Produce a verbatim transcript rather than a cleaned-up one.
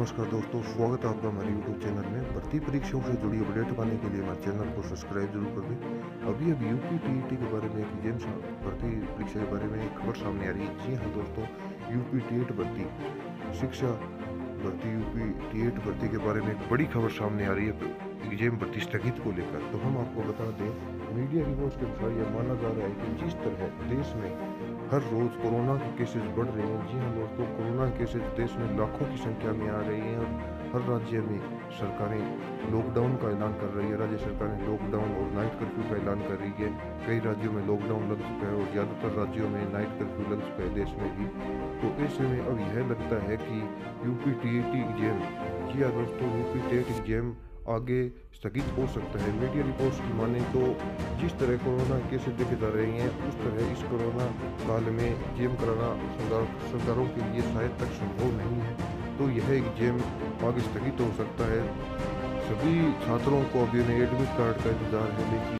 नमस्कार दोस्तों, स्वागत है आपका हमारे यूट्यूब चैनल में। भर्ती परीक्षाओं से जुड़ी अपडेट पाने के लिए हमारे चैनल को सब्सक्राइब जरूर कर दें। अभी अभी यूपीटीईटी के बारे में एक एग्जाम भर्ती परीक्षा के बारे में एक खबर सामने आ रही है। जी हाँ दोस्तों, यूपीटीईटी भर्ती शिक्षा भर्ती यूपीटीईटी भर्ती के बारे में एक बड़ी खबर सामने आ रही है एग्जाम भर्ती स्थगित को लेकर। तो हम आपको बता दें, मीडिया रिपोर्ट्स के अनुसार यह माना जा रहा है कि जिस तरह देश में हर रोज़ कोरोना के केसेस बढ़ रहे हैं। जी हाँ दोस्तों, कोरोना केसेस देश में लाखों की संख्या में आ रही हैं और हर राज्य में सरकारें लॉकडाउन का ऐलान कर रही है। राज्य सरकारें लॉकडाउन और नाइट कर्फ्यू का ऐलान कर रही है। कई राज्यों में लॉकडाउन लग चुका है और ज़्यादातर राज्यों में नाइट कर्फ्यू लग चुका है देश में भी। तो ऐसे में अब यह लगता है कि यूपीटीईटी एग्जाम, जी हाँ दोस्तों, यूपीटीईटी एग्जाम आगे स्थगित हो सकता है। मीडिया रिपोर्ट्स की माने तो जिस तरह कोरोना केसेस देखे जा रहे हैं, उस तरह इस कोरोना काल में एग्जाम कराना सरकारों के लिए शायद तक संभव नहीं है। तो यह एग्जाम आगे स्थगित हो सकता है। सभी छात्रों को अभी उन्हें एडमिट कार्ड का इंतजार है, लेकिन